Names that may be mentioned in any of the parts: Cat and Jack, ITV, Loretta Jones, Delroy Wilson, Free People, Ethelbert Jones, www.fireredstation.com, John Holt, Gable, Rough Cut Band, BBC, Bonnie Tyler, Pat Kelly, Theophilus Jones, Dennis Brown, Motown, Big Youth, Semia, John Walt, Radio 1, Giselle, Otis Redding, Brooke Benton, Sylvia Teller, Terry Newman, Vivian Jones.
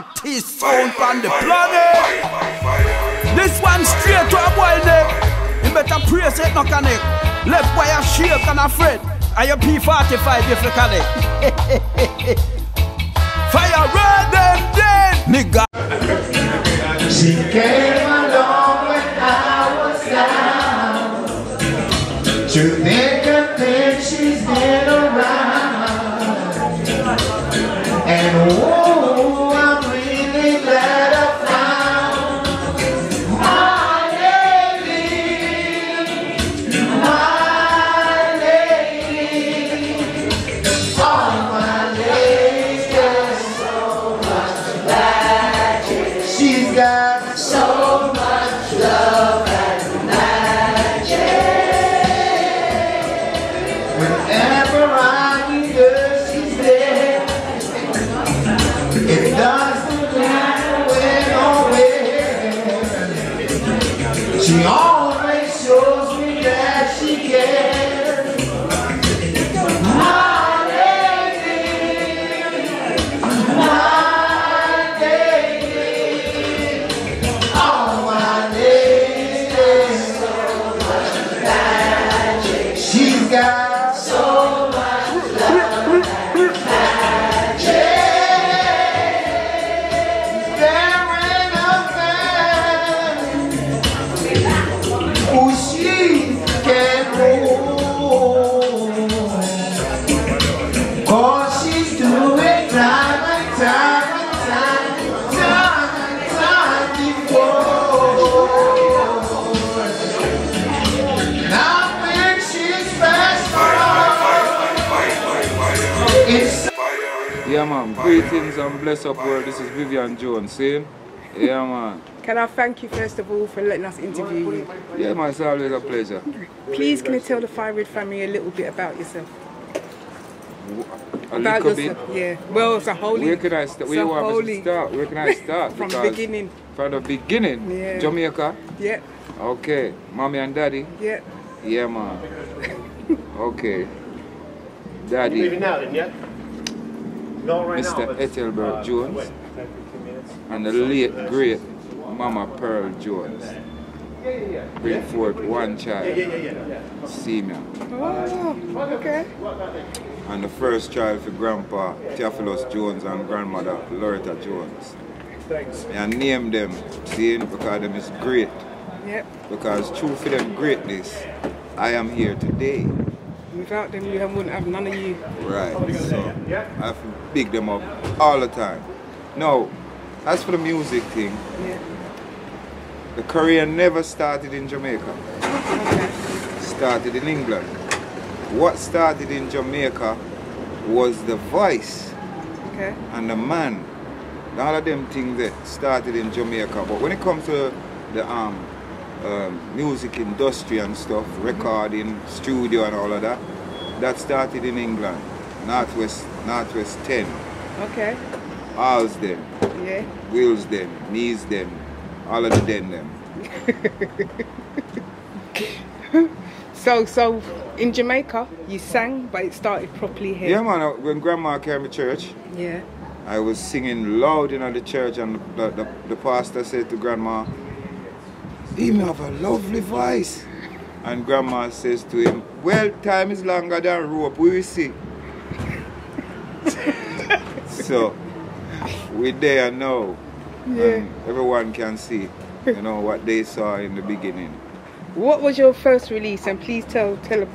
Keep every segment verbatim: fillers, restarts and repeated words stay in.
hottest sound on the planet. This one straight to a boil neck. You better praise it, no connect. Left wire shake and afraid. And your P forty-five if you connect. Fire red and dead, nigga. She came along when I was down. To think of things she's been around. And oh, I'm really glad I found my lady, my lady. Oh, my lady's got so much magic. She's got so much love and magic. Whenever I need her, she's there. It doesn't matter when or where. She always shows me that she cares. My lady, my lady. Oh, my lady, there's so much magic. She's got so much love and magic. There ain't nothing who she can hold. Cause she's doing time and time and time and time and time before. And I think she's special. It's Yeah, man. Greetings and bless up world. This is Vivian Jones, see? Yeah, man. Can I thank you first of all for letting us interview you? Yeah, man, it's always a pleasure. Please can you tell the Firewood family a little bit about yourself? A About little bit. yourself, yeah. Well, it's a holy. Where can I start? Where So you want me holy. to start? Where can I start? From the Because beginning. From the beginning? Yeah. Jamaica? Yeah, Okay. Mommy and daddy? yeah. Yeah, man. Okay. Daddy, Leaving out, yeah? No, right now. Mister but- Ethelbert Jones. Wait, take fifteen minutes. and the late great Mama Pearl Jones. Yeah, yeah, yeah. Bring forth one child, Yeah, yeah, yeah, yeah. Semia, Oh, okay. and the first child for Grandpa Theophilus Jones and Grandmother Loretta Jones. Thanks. And name them, see, because them is great. Yep. Because true for them greatness, I am here today. Without them, you have- wouldn't have none of you. Right, so I have to big them up all the time. Now, as for the music thing, Yeah. the career never started in Jamaica. Okay. Started in England. What started in Jamaica was the voice Okay. and the man. All of them things that started in Jamaica. But when it comes to the um, um, music industry and stuff, recording, studio and all of that, that started in England. Northwest, Northwest ten. Okay. All's them, Yeah. wills them, needs them, all of the den them. So, so in Jamaica, you sang, but it started properly here. Yeah, man, uh, when Grandma came to church, Yeah. I was singing loud in the church, and the, the, the pastor said to Grandma, "Him have a lovely voice." And Grandma says to him, "Well, time is longer than rope, we will see." So, we there now. Yeah. And everyone can see, you know, what they saw in the beginning. What was your first release? And please tell tell us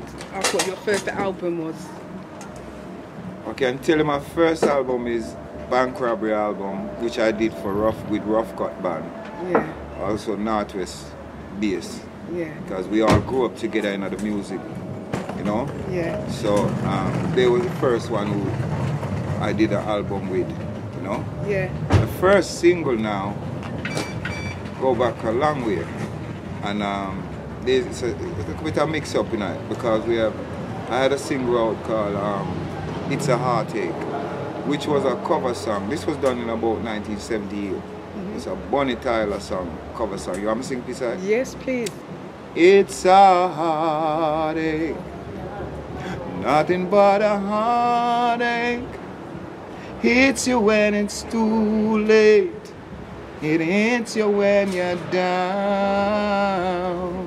what your first album was. Okay, and tell you my first album is Bank Robbery album, which I did for Rough with Rough Cut Band. Yeah. Also Northwest bass, Yeah. because we all grew up together in the music, you know. Yeah. So um, they were the first one who I did an album with, you know. Yeah. The first single now go back a long way, and um, there's it's a, it's a bit of mix up in it because we have I had a single out called um, "It's a Heartache," which was a cover song. This was done in about nineteen seventy-eight. It's a Bonnie Tyler song, cover song. You want me to sing this side? Yes, please. It's a heartache, nothing but a heartache. hits you when it's too late. It hits you when you're down.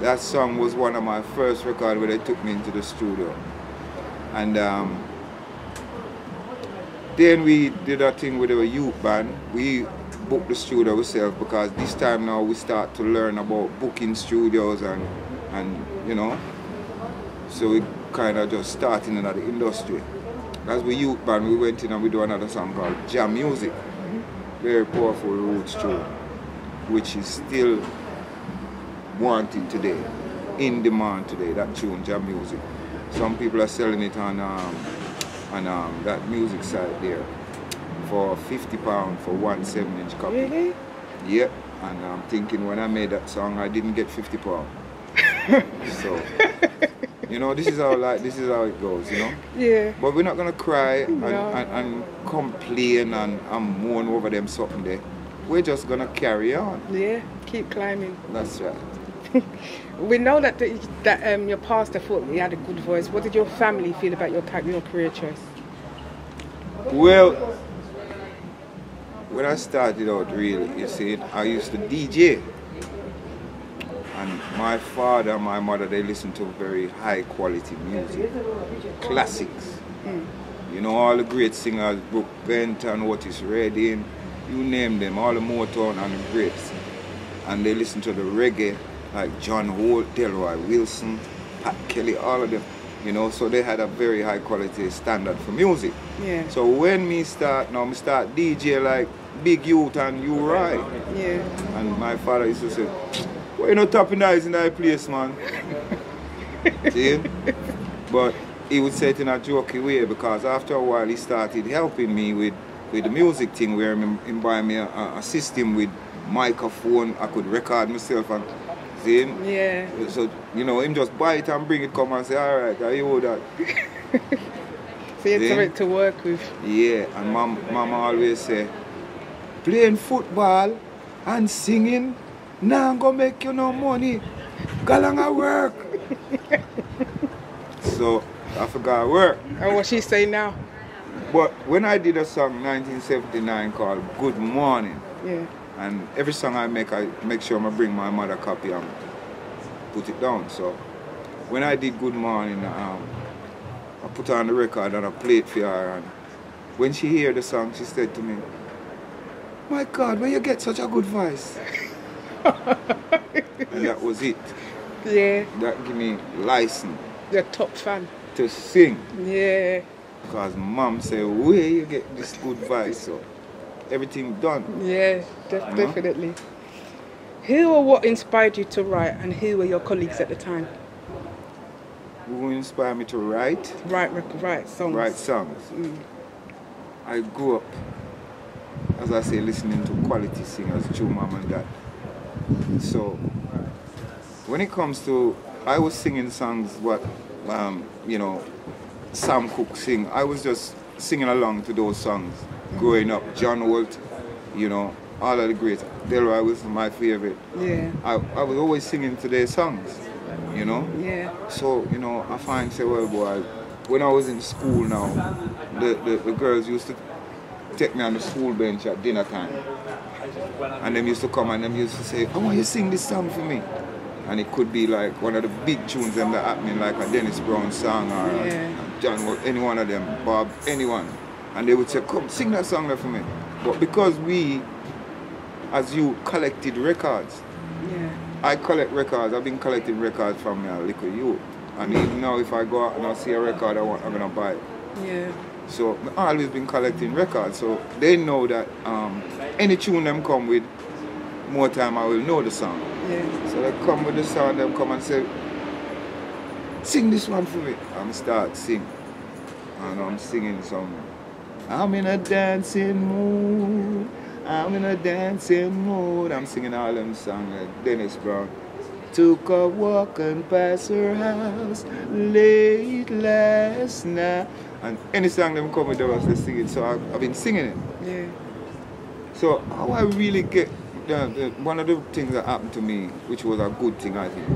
That song was one of my first records where they took me into the studio. And um, then we did a thing with a youth band. We booked the studio ourselves because this time now we start to learn about booking studios and, and you know. So we kind of just starting in another industry. As we youth band, we went in and we do another song called Jam Music. Very powerful roots tune, which is still wanted today, in demand today, that tune, Jam Music. Some people are selling it on, um, on um, that music site there for fifty pounds for one seven inch copy. Really? Yep, and I'm thinking when I made that song, I didn't get fifty pounds. So, you know, this is how like this is how it goes, you know. Yeah. But we're not gonna cry and, no. and, and complain and, and mourn over them something there. We're just gonna carry on. Yeah, keep climbing. That's right. We know that the, that um, your pastor thought you had a good voice. What did your family feel about your your career choice? Well, when I started out, really, you see, I used to D J. And my father and my mother, they listen to very high quality music, classics. Mm. You know, all the great singers, Brooke Benton, Otis Redding, you name them, all the Motown and the greats. And they listen to the reggae, like John Holt, Delroy Wilson, Pat Kelly, all of them. You know, so they had a very high quality standard for music. Yeah. So when me start, now me start D J like Big Youth and You Right. Yeah. And my father used to say, well, you know, tapping eyes in that place, man. See? But he would say it in a jokey way because after a while he started helping me with, with the music thing where he buy me a, a system with microphone. I could record myself and see him. Yeah. So, you know, him just buy it and bring it come and say, all right, I owe that. So you had something to work with. Yeah, and mom, mama always say, playing football and singing, now I'm gonna make you no money. Go along and work. So I forgot work. And what she say now? But when I did a song nineteen seventy-nine called Good Morning, yeah. And every song I make, I make sure I bring my mother copy and put it down. So when I did Good Morning, um, I put her on the record and I played for her. And when she heard the song, she said to me, my God, where you get such a good voice? And that was it. Yeah. That gave me license. You're a top fan. To sing. Yeah. Because mom said, where you get this good voice? So everything done. Yeah, def uh-huh. definitely. Who or what inspired you to write and who were your colleagues at the time? Who inspired me to write? Write, write songs. Write songs. Mm. I grew up, as I say, listening to quality singers through mom and dad. So, when it comes to, I was singing songs what, um, you know, Sam Cooke sing. I was just singing along to those songs growing up. John Walt, you know, all of the greats. Delroy was my favorite. Yeah. I, I was always singing to their songs, you know. Yeah. So, you know, I find, say, well, boy, when I was in school now, the, the, the girls used to take me on the school bench at dinner time. And them used to come and them used to say, oh, why you sing this song for me? And it could be like one of the big tunes them that happening, like a Dennis Brown song or yeah. John Walt, any one of them, Bob, anyone. And they would say, come sing that song there for me. But because we, as you, collected records, yeah. I collect records, I've been collecting records from my little youth. And even now if I go out and I see a record I want, I'm gonna buy it. Yeah. So I always been collecting records, so they know that um, any tune them come with, more time I will know the song. Yeah. So they come with the song, them come and say, sing this one for me. I'm start sing, and I'm singing some. I'm in a dancing mood, I'm in a dancing mood. I'm singing all them songs, like Dennis Brown. Took a walk and past her house late last night. And any song them come with them, I sing it. So I've, I've been singing it. Yeah. So how I really get, the, the, one of the things that happened to me, which was a good thing I think,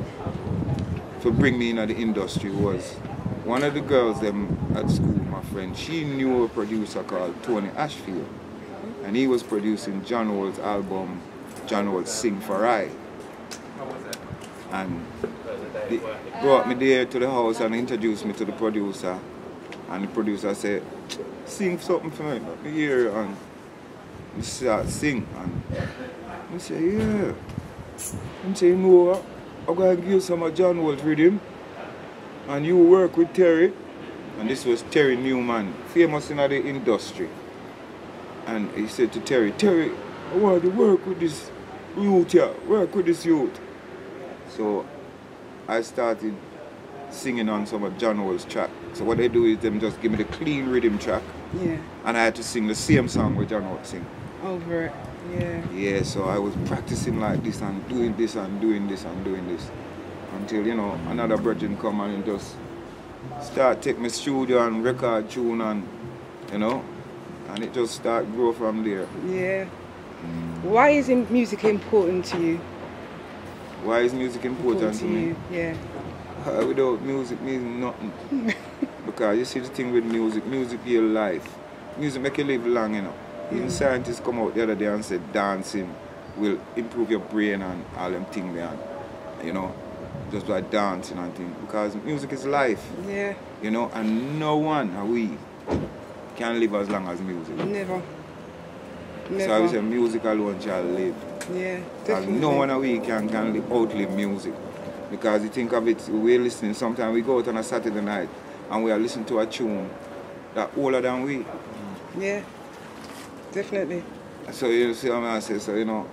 to bring me into the industry was one of the girls them at school, my friend, she knew a producer called Tony Ashfield, and he was producing John Walt's album, John Walt Sing for I. And they brought me there to the house and introduced me to the producer, and the producer said, sing something for me, let me hear it, and I started sing, and I said, yeah. I said, you know what, I'm going to give you some of John Walt rhythm, and you work with Terry, and this was Terry Newman, famous in the industry. And he said to Terry, Terry, I want to work with this youth here, work with this youth. So I started singing on some of John Walt's track. So what they do is them just give me the clean rhythm track, yeah, and I had to sing the same song with John Walt sing. Over it, yeah. Yeah, so I was practicing like this and doing this and doing this and doing this. Until, you know, another virgin come and just start take my studio and record tune and, you know, and it just start grow from there. Yeah. Why is music important to you? Why is music important, important to me? You. Yeah. Uh, without music means nothing. Because you see the thing with music, music your life. Music make you live long, you know. Mm. Even scientists come out the other day and said dancing will improve your brain and all them things there, you know. Just by dancing and things, because music is life. Yeah. You know, and no one, are we, can live as long as music. Never. Never. So I would say music alone shall live. Yeah, definitely. And no one, are we, can, can live, outlive music. Because you think of it, we're listening, sometimes we go out on a Saturday night and we are listening to a tune that's older than we. Yeah, definitely. So you see what I say, so you know,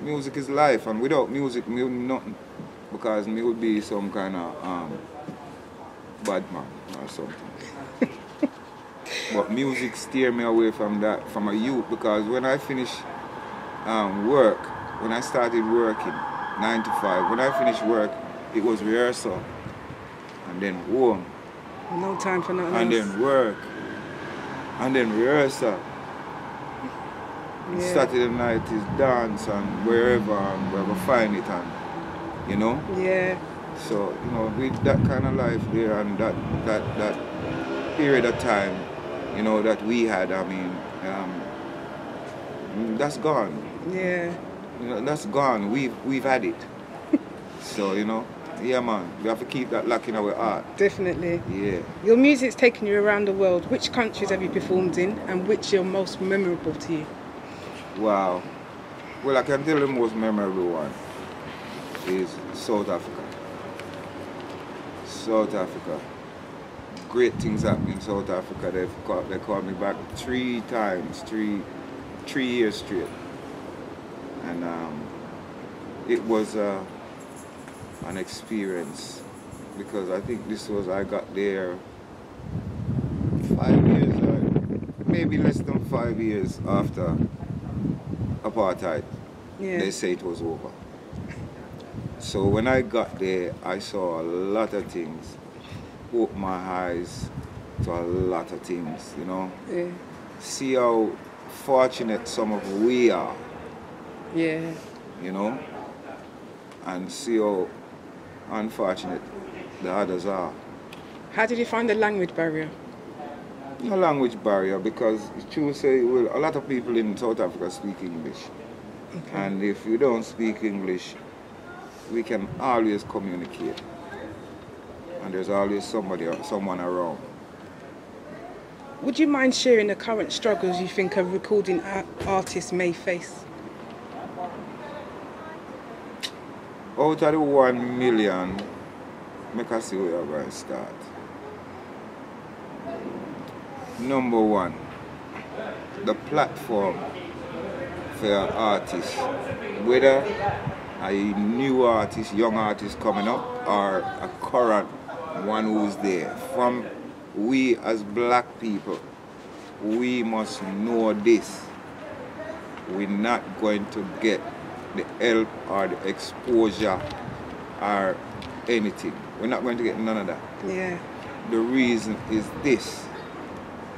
music is life, and without music, we would nothing. Because me would be some kind of um, bad man or something. But music steered me away from that, from a youth, because when I finished um, work, when I started working, nine to five, when I finished work, it was rehearsal, and then home. No time for nothing And else. Then work, and then rehearsal. Yeah. Saturday night is dance, and wherever, and wherever find it, and you know? Yeah. So, you know, with that kind of life there and that that, that period of time, you know, that we had, I mean, um, that's gone. Yeah. You know, that's gone. We've, we've had it. So, you know, yeah, man, we have to keep that luck in our heart. Definitely. Yeah. Your music's taken you around the world. Which countries have you performed in, and which are most memorable to you? Wow. Well, I can tell the most memorable one is South Africa. South Africa. Great things happen in South Africa. They've called, they called me back three times, three, three years straight. And um, it was uh, an experience, because I think this was, I got there five years, uh, maybe less than five years after apartheid. Yeah. They say it was over. So when I got there, I saw a lot of things, opened my eyes to a lot of things, you know. Yeah. See how fortunate some of we are. Yeah. You know, and see how unfortunate the others are. How did you find the language barrier? The language barrier, because you say, well, a lot of people in South Africa speak English. Okay. And if you don't speak English, we can always communicate, and there's always somebody or someone around. Would you mind sharing the current struggles you think a recording artist may face? Out of the one million, make us see where we're going to start. Number one, the platform for artists, whether a new artist, young artist coming up, or a current one who's there. From we as black people, we must know this. We're not going to get the help or the exposure or anything. We're not going to get none of that. Yeah. The reason is this.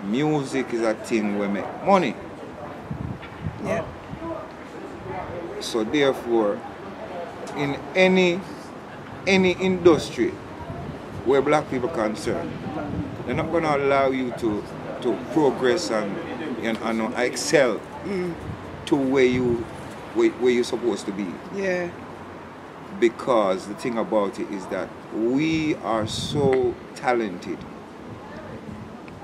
Music is a thing we make money. Yeah. So therefore, in any any industry where black people are concerned, They're not going to allow you to, to progress and, and, and excel mm. to where, you, where, where you're supposed to be. Yeah. Because the thing about it is that we are so talented.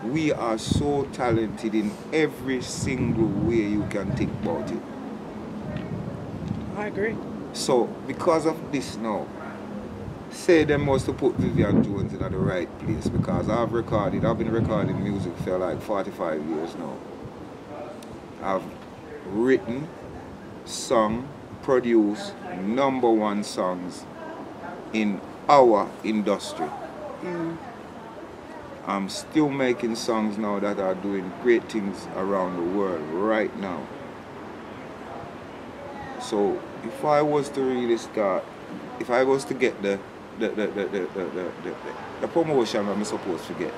We are so talented in every single way you can think about it. I agree. So, because of this now, say they must have put Vivian Jones in at the right place, because I've recorded, I've been recording music for like forty-five years now. I've written, sung, produced number one songs in our industry. Mm. I'm still making songs now that are doing great things around the world right now. So if I was to really start, if I was to get the the the the the, the, the, the, the promotion I'm supposed to get,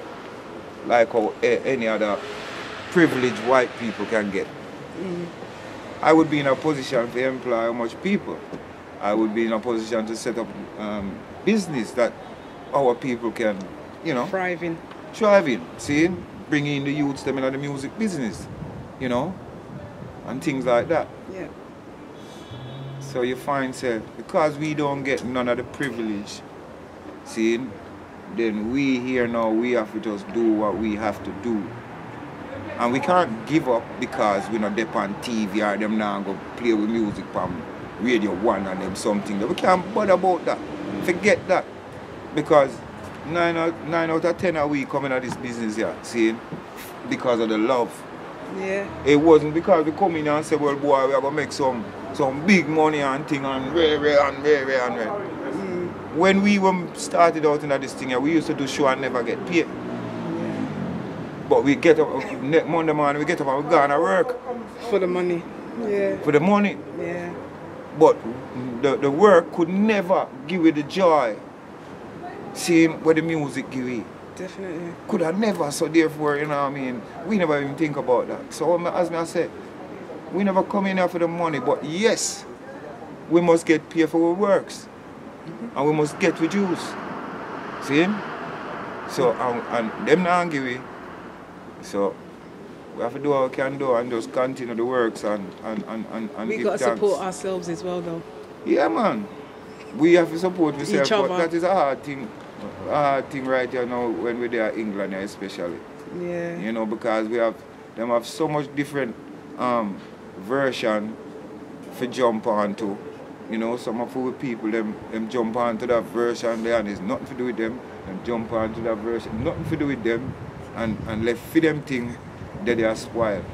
like how any other privileged white people can get, mm. I would be in a position to employ much people. I would be in a position to set up um, business that our people can, you know, thriving. Thriving, see, bringing in the youths them in the music business, you know, and things like that. Yeah. So you find, say, because we don't get none of the privilege, see, then we here now, we have to just do what we have to do. And we can't give up because we're not there on T V or them now go play with music from Radio one and them something. We can't bother about that. Forget that. Because nine out, nine out of ten are we coming at this business here, see, because of the love. Yeah. It wasn't because we come in and say, well, boy, we are going to make some some big money and thing and rare, rare, and rare, rare, and rare. Mm. When we were started out in this thing, we used to do show and never get paid. Yeah. But we get up, Monday morning, we get up and we go and work. For the money. Yeah. For the money. Yeah. But the, the work could never give you the joy. Same with the music give you. Definitely. Could have never, so therefore, you know what I mean, we never even think about that. So as I said, we never come in here for the money, but yes, we must get paid for our works. Mm-hmm. And we must get reduced. See? So, and, and them not give you. So, we have to do what we can do and just continue the works and, and, and, and, and we give thanks. We've got to support ourselves as well, though. Yeah, man. We have to support ourselves, but that is a hard thing. A hard thing right here now when we're there in England especially. Yeah. You know, because we have them have so much different um version for jump onto. You know, some of our people them them jump onto that version there and it's nothing to do with them. Them jump onto that version, nothing to do with them, and, and left for them thing that they are spoiled.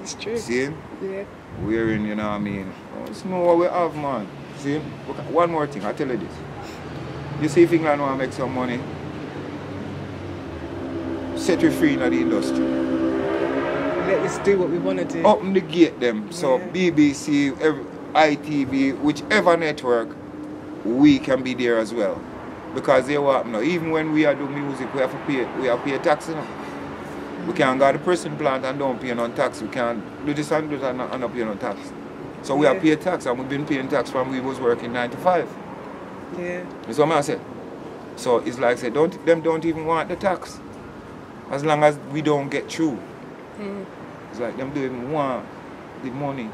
It's true. See? Yeah. Wearing, you know what I mean? It's not what we have, man. See? One more thing, I tell you this. You see, if England want to make some money, set you free in the industry. Let us do what we want to do. Open the gate them. So yeah. B B C, every, I T V, whichever network, we can be there as well. Because they what now. Even when we are doing music, we have to pay we have to pay tax now. We can't go to the prison plant and don't pay no tax. We can't do this and do that and not, not pay no tax. So we yeah. have paid tax and we've been paying tax from we was working nine to five. Yeah. That's what I said. So it's like I said, don't them don't even want the tax. As long as we don't get through. Mm. It's like them don't even want the money.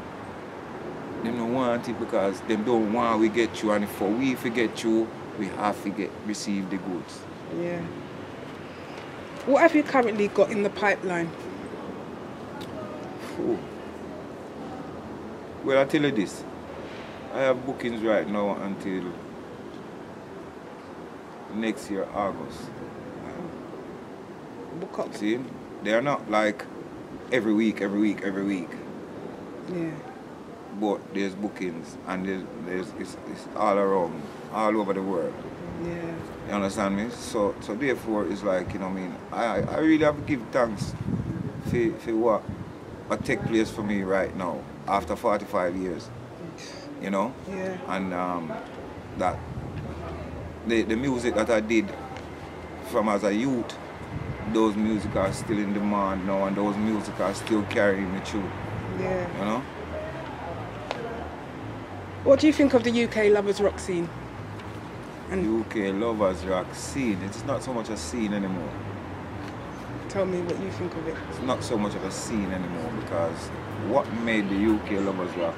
Them don't want it because them don't want we get through, and if we forget through, we have to get receive the goods. Yeah. What have you currently got in the pipeline? Ooh. Well, I tell you this. I have bookings right now until next year, August. Book up. See? They are not like every week, every week, every week. Yeah. But there's bookings and there's, there's it's, it's all around, all over the world. Yeah. You understand me? So so therefore it's like, you know what I mean, I, I really have to give thanks for, for what what take place for me right now after forty-five years. You know? Yeah. And um, that The, the music that I did from as a youth, those music are still in demand now, and those music are still carrying me through. Yeah. You know? What do you think of the U K lovers rock scene? And U K lovers rock scene, it's not so much a scene anymore. tell me what you think of it. It's not so much of a scene anymore, because what made the U K Lovers Rock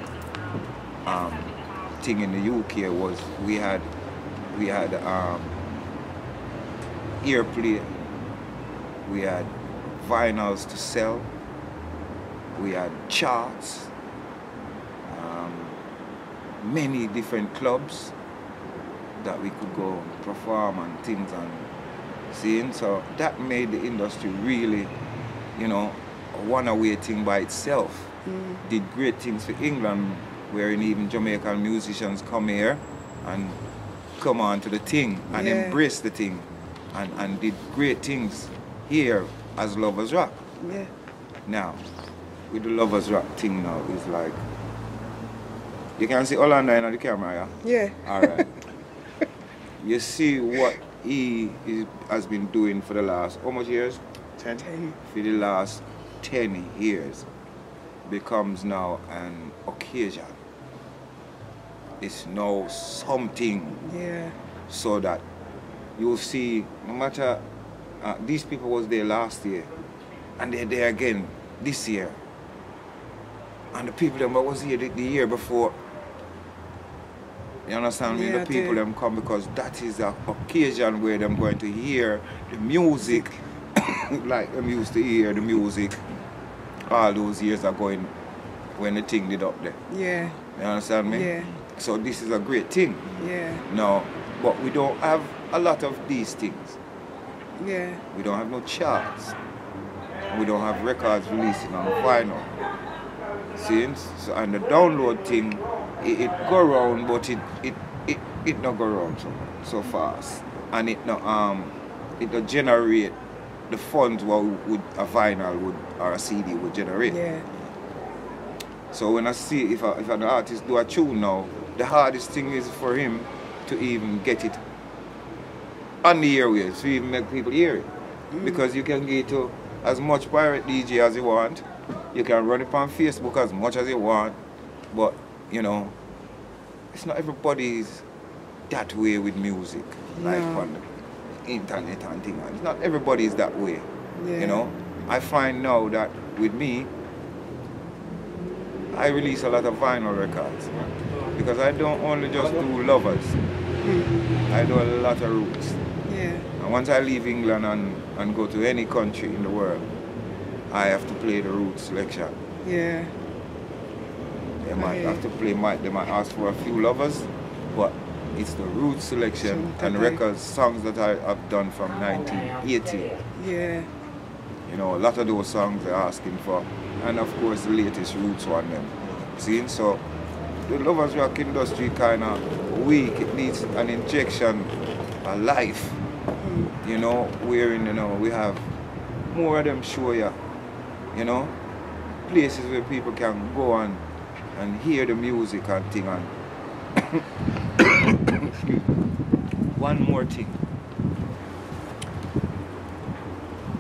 um, thing in the U K was we had we had um, airplay, we had vinyls to sell, we had charts, um, many different clubs that we could go and perform and things and seeing. So that made the industry really, you know, a one-away thing by itself. Mm. Did great things for England, wherein even Jamaican musicians come here and come on to the thing and yeah. embrace the thing and, and did great things here as Lovers Rock. Yeah. Now, with the Lovers Rock thing now, it's like, you can see Orlando in the camera, yeah? Yeah. All right. You see what he is, has been doing for the last, how much years? Ten. ten. For the last ten years, becomes now an occasion. It's now something. Yeah. So that you'll see, no matter, uh, these people was there last year, and they're there again this year. And the people that was here the, the year before, you understand me? Yeah, the people them come because that is an occasion where they're going to hear the music like them used to hear the music all those years ago in, when the thing did up there. Yeah. You understand me? Yeah. So this is a great thing. Yeah. No, but we don't have a lot of these things. Yeah. We don't have no charts. We don't have records releasing on vinyl. Since so, and the download thing, it, it go round, but it it it it not go round so, so fast, and it not um it not generate the funds what would a vinyl would or a C D would generate. Yeah. So when I see if a, if an artist do a tune now, the hardest thing is for him to even get it on the airwaves to even make people hear it, mm. because you can get to as much pirate D J as you want. You can run it on Facebook as much as you want, but you know, it's not everybody's that way with music, no. like on the internet and things. It's not everybody's that way, yeah. you know. I find now that with me, I release a lot of vinyl records because I don't only just do lovers. Mm-hmm. I do a lot of roots. Yeah. And once I leave England and, and go to any country in the world, I have to play the roots lecture. Yeah. They might okay. have to play, might, they might ask for a few lovers, but it's the roots selection okay. and records, songs that I have done from nineteen eighty. Yeah. You know, a lot of those songs they're asking for. And of course, the latest roots one them. See? So, the Lovers Rock industry kind of weak. It needs an injection, a life. Mm. You know, wherein, you know, we have more of them show you. You know, places where people can go and, and hear the music and thing. And one more thing.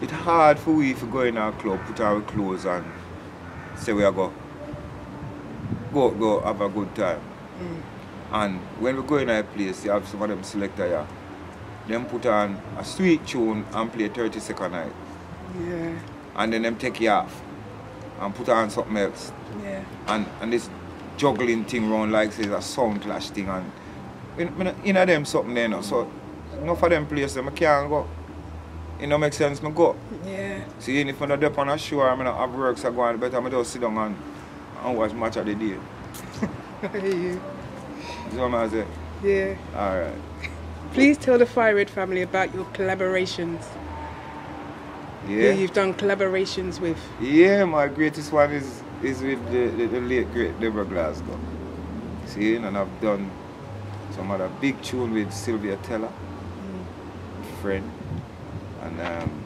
It's hard for we to go in our club, put our clothes on, say we are go, go, go, have a good time. Mm. And when we go in a place, you have some of them selector here. Them put on a sweet tune and play thirty second night. Yeah. And then them take you off and put on something else. Yeah. And and this juggling thing round like says a sound clash thing and in, in of them something there now. So enough of them places I can't go. It don't make sense me go. Yeah. See if I'm not up on a show or I'm not have works so I go on better I just sit down and, and watch match of the day. Yeah. That's what I say. Yeah. Alright. Please tell the Fire Red family about your collaborations. Yeah. Who you've done collaborations with. Yeah, my greatest one is is with the, the, the late great Deborah Glasgow. See, and I've done some other big tune with Sylvia Teller, mm. friend, and um,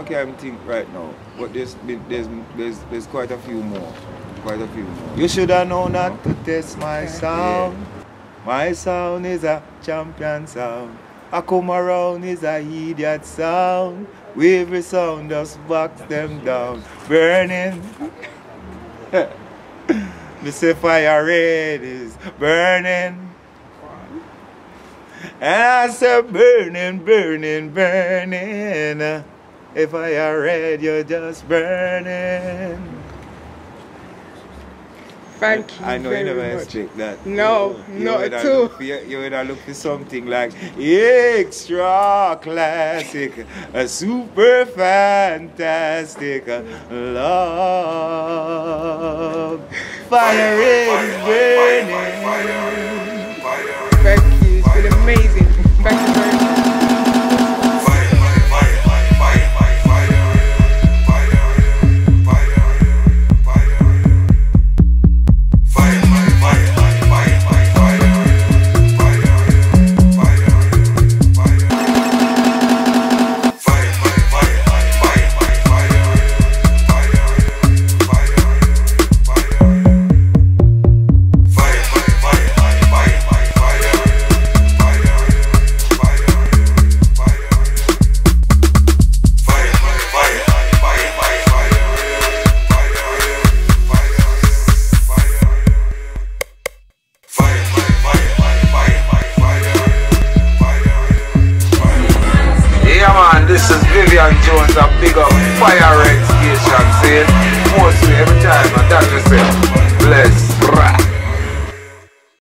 I can't even think right now, but there's been, there's there's there's quite a few more, quite a few more. You should have known you know? not to test my okay. sound. Yeah. My sound is a champion sound. I come around is a idiot sound. Every sound just backs them down. Burning. Mister Fire Red is burning. And I said, burning, burning, burning. If I are red, you're just burning. Thank you. I know you never much. Expect that. No, you know, not at all. You would have looked for something like extra classic, a super fantastic love. Fire is burning. Thank you. It's been amazing. Thank you very much. Fire Red Station, see? Mostly every time, and that's yourself. Bless.